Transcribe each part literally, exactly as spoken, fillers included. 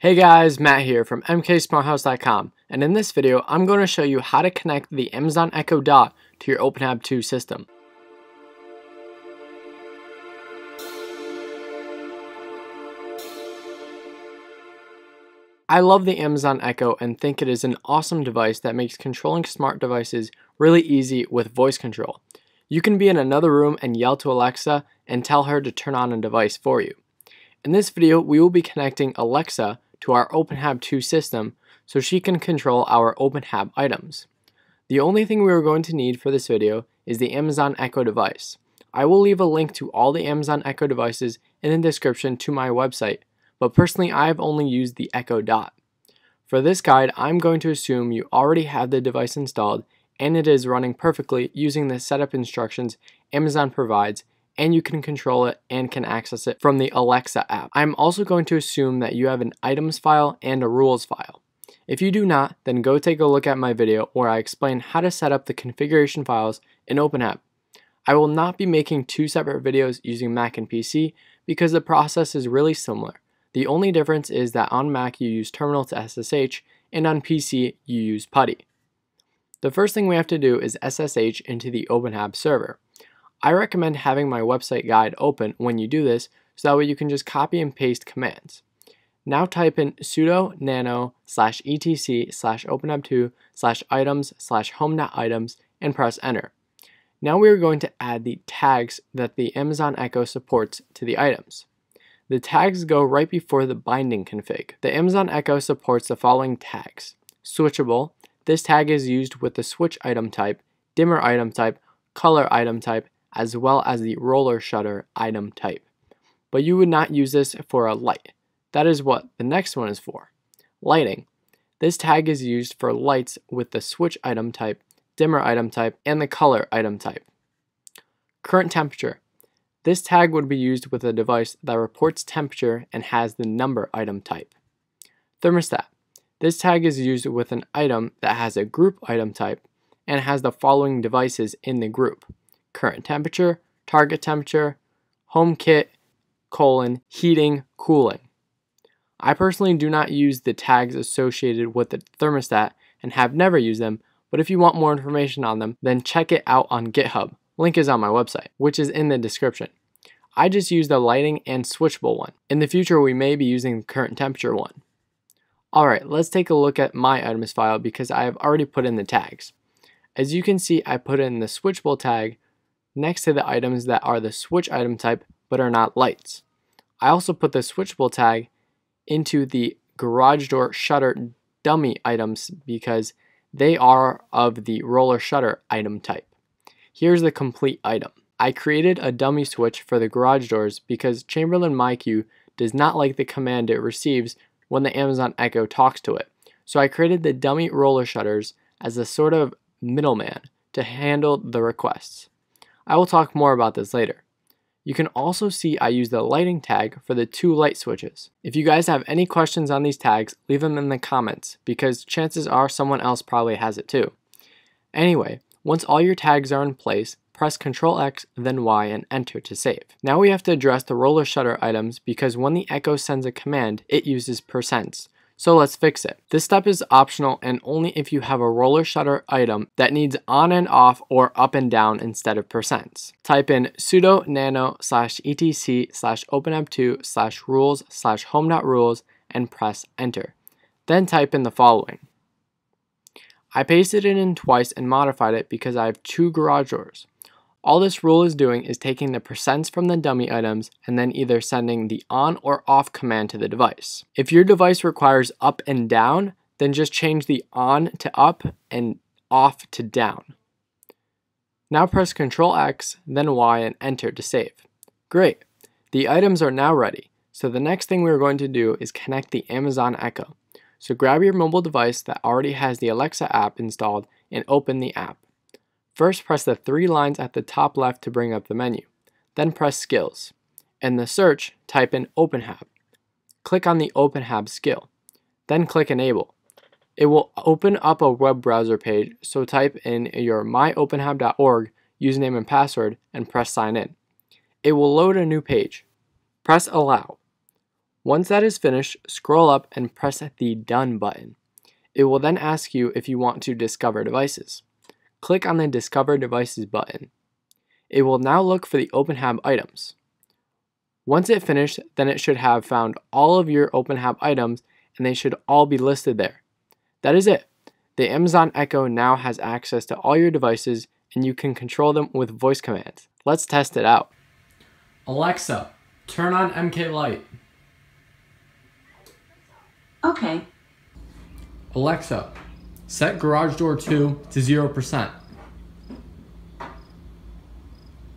Hey guys, Matt here from m k smart house dot com, and in this video I'm going to show you how to connect the Amazon Echo Dot to your OpenHAB two system. I love the Amazon Echo and think it is an awesome device that makes controlling smart devices really easy with voice control. You can be in another room and yell to Alexa and tell her to turn on a device for you. In this video we will be connecting Alexa to our OpenHAB two system so she can control our OpenHAB items. The only thing we are going to need for this video is the Amazon Echo device. I will leave a link to all the Amazon Echo devices in the description to my website, but personally I have only used the Echo Dot. For this guide I'm going to assume you already have the device installed and it is running perfectly using the setup instructions Amazon provides, and you can control it and can access it from the Alexa app. I'm also going to assume that you have an items file and a rules file. If you do not, then go take a look at my video where I explain how to set up the configuration files in OpenHAB. I will not be making two separate videos using Mac and P C because the process is really similar. The only difference is that on Mac you use terminal to S S H and on P C you use PuTTY. The first thing we have to do is S S H into the OpenHAB server. I recommend having my website guide open when you do this, so that way you can just copy and paste commands. Now type in sudo nano slash etc slash openhab two slash items slash home.items and press enter. Now we are going to add the tags that the Amazon Echo supports to the items. The tags go right before the binding config. The Amazon Echo supports the following tags. Switchable. This tag is used with the switch item type, dimmer item type, color item type, as well as the roller shutter item type. But you would not use this for a light. That is what the next one is for. Lighting. This tag is used for lights with the switch item type, dimmer item type, and the color item type. Current temperature. This tag would be used with a device that reports temperature and has the number item type. Thermostat. This tag is used with an item that has a group item type and has the following devices in the group. Current temperature, target temperature, home kit, colon, heating, cooling. I personally do not use the tags associated with the thermostat and have never used them, but if you want more information on them, then check it out on GitHub. Link is on my website, which is in the description. I just use the lighting and switchable one. In the future, we may be using the current temperature one. Alright, let's take a look at my items file because I have already put in the tags. As you can see, I put in the switchable tag next to the items that are the switch item type but are not lights. I also put the switchable tag into the garage door shutter dummy items because they are of the roller shutter item type. Here's the complete item. I created a dummy switch for the garage doors because Chamberlain MyQ does not like the command it receives when the Amazon Echo talks to it. So I created the dummy roller shutters as a sort of middleman to handle the requests. I will talk more about this later. You can also see I use the lighting tag for the two light switches. If you guys have any questions on these tags, leave them in the comments because chances are someone else probably has it too. Anyway, once all your tags are in place, press control X, then Y, and enter to save. Now we have to address the roller shutter items because when the Echo sends a command, it uses percents. So let's fix it. This step is optional and only if you have a roller shutter item that needs on and off or up and down instead of percents. Type in sudo nano slash etc slash openhab two slash rules slash home.rules and press enter. Then type in the following. I pasted it in twice and modified it because I have two garage doors. All this rule is doing is taking the percents from the dummy items and then either sending the on or off command to the device. If your device requires up and down, then just change the on to up and off to down. Now press control X, then Y, and enter to save. Great! The items are now ready, so the next thing we're going to do is connect the Amazon Echo. So grab your mobile device that already has the Alexa app installed and open the app. First, press the three lines at the top left to bring up the menu. Then press Skills. In the search, type in OpenHAB. Click on the OpenHAB skill. Then click Enable. It will open up a web browser page, so type in your my open hab dot org username and password and press Sign In. It will load a new page. Press Allow. Once that is finished, scroll up and press the Done button. It will then ask you if you want to discover devices. Click on the Discover Devices button. It will now look for the OpenHAB items. Once it finished, then it should have found all of your OpenHAB items and they should all be listed there. That is it. The Amazon Echo now has access to all your devices and you can control them with voice commands. Let's test it out. Alexa, turn on M K Light. Okay. Alexa, set garage door two to zero percent.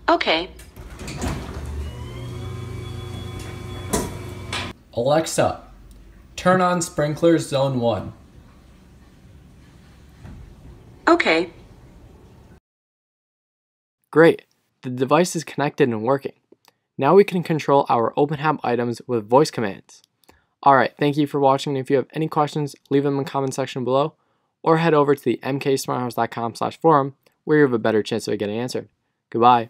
Okay. Alexa, turn on sprinklers zone one. Okay. Great. The device is connected and working. Now we can control our OpenHAB items with voice commands. Alright, thank you for watching. If you have any questions, leave them in the comment section below, or head over to the m k smart house dot com slash forum where you have a better chance of getting answered. Goodbye.